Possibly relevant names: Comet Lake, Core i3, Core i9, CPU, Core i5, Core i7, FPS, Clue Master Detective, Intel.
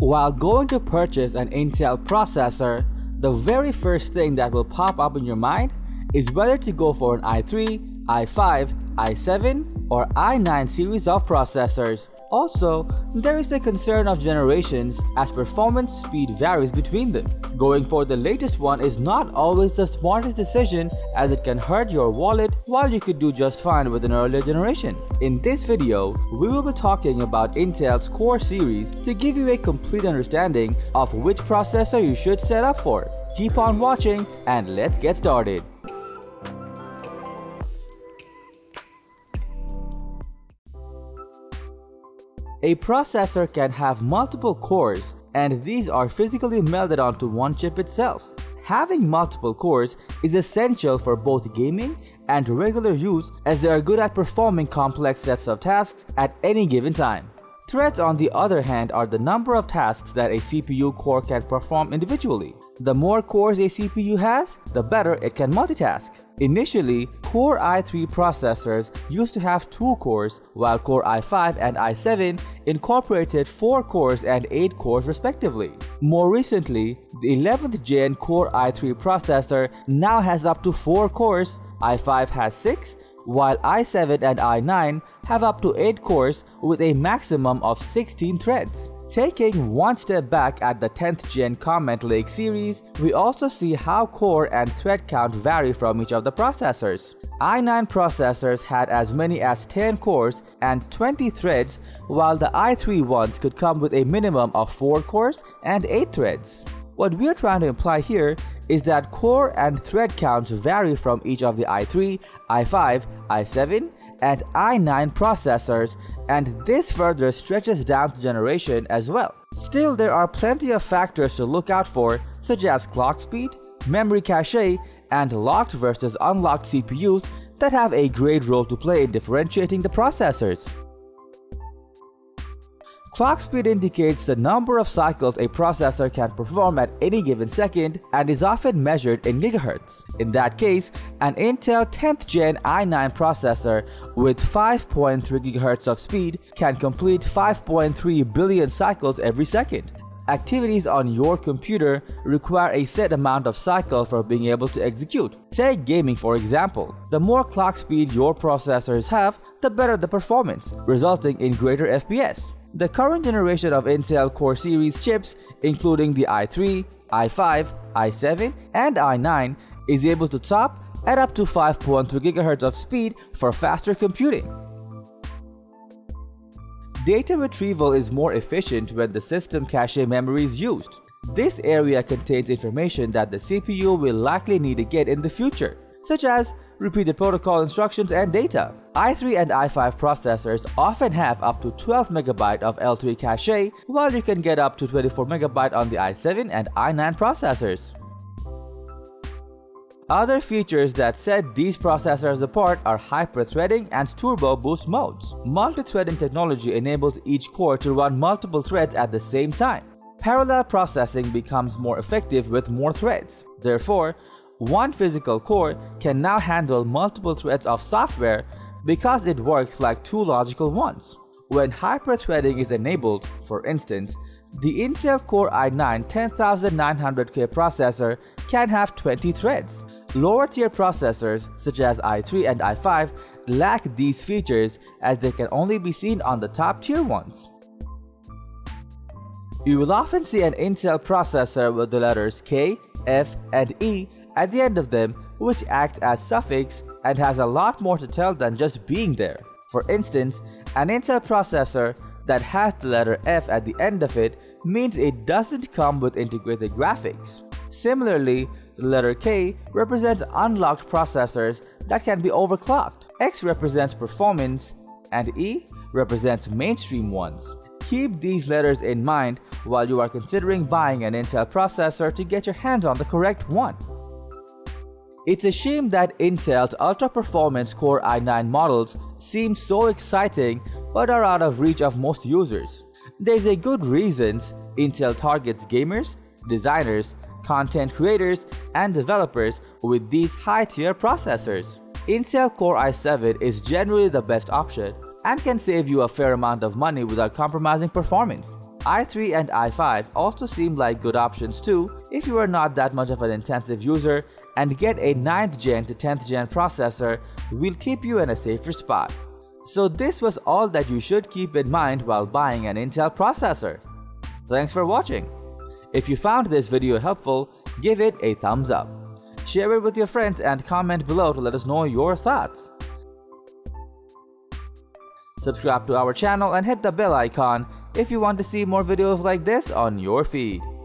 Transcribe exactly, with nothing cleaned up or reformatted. While going to purchase an Intel processor, the very first thing that will pop up in your mind is whether to go for an i three, i five, i seven, or i nine series of processors. Also, there is the concern of generations as performance speed varies between them. Going for the latest one is not always the smartest decision, as it can hurt your wallet while you could do just fine with an earlier generation. In this video, we will be talking about Intel's Core series to give you a complete understanding of which processor you should set up for. Keep on watching and let's get started. A processor can have multiple cores, and these are physically melted onto one chip itself. Having multiple cores is essential for both gaming and regular use, as they are good at performing complex sets of tasks at any given time. Threads, on the other hand, are the number of tasks that a C P U core can perform individually. The more cores a C P U has, the better it can multitask. Initially, Core i three processors used to have two cores, while Core i five and i seven incorporated four cores and eight cores respectively. More recently, the eleventh gen Core i three processor now has up to four cores, i five has six, while i seven and i nine have up to eight cores with a maximum of sixteen threads. Taking one step back at the tenth gen Comet Lake series, we also see how core and thread count vary from each of the processors. i nine processors had as many as ten cores and twenty threads, while the i three ones could come with a minimum of four cores and eight threads. What we are trying to imply here is that core and thread counts vary from each of the i three, i five, i seven, and i nine processors, and this further stretches down to generation as well. Still, there are plenty of factors to look out for, such as clock speed, memory cache, and locked versus unlocked C P Us that have a great role to play in differentiating the processors. Clock speed indicates the number of cycles a processor can perform at any given second and is often measured in gigahertz. In that case, an Intel tenth gen i nine processor with five point three gigahertz of speed can complete five point three billion cycles every second. Activities on your computer require a set amount of cycles for being able to execute. Take gaming for example. The more clock speed your processors have, the better the performance, resulting in greater F P S. The current generation of Intel Core series chips, including the i three, i five, i seven, and i nine, is able to top at up to five point three gigahertz of speed for faster computing. Data retrieval is more efficient when the system cache memory is used. This area contains information that the C P U will likely need again in the future, such as repeated protocol instructions and data. i three and i five processors often have up to twelve megabytes of L three cache, while you can get up to twenty-four megabytes on the i seven and i nine processors. Other features that set these processors apart are hyper-threading and turbo boost modes. Multi-threading technology enables each core to run multiple threads at the same time. Parallel processing becomes more effective with more threads. Therefore, one physical core can now handle multiple threads of software because it works like two logical ones. When hyper-threading is enabled, for instance, the Intel Core i nine ten thousand nine hundred K processor can have twenty threads. Lower-tier processors such as i three and i five lack these features, as they can only be seen on the top-tier ones. You will often see an Intel processor with the letters K, F, and E at the end of them, which acts as suffix and has a lot more to tell than just being there. For instance, an Intel processor that has the letter F at the end of it means it doesn't come with integrated graphics. Similarly, the letter K represents unlocked processors that can be overclocked. X represents performance, and E represents mainstream ones. Keep these letters in mind while you are considering buying an Intel processor to get your hands on the correct one. It's a shame that Intel's ultra-performance Core i nine models seem so exciting but are out of reach of most users. There's a good reason Intel targets gamers, designers, content creators, and developers with these high-tier processors. Intel Core i seven is generally the best option and can save you a fair amount of money without compromising performance. i three and i five also seem like good options too if you are not that much of an intensive user, and get a ninth gen to tenth gen processor will keep you in a safer spot. So this was all that you should keep in mind while buying an Intel processor. Thanks for watching. If you found this video helpful, give it a thumbs up. Share it with your friends and comment below to let us know your thoughts. Subscribe to our channel and hit the bell icon if you want to see more videos like this on your feed.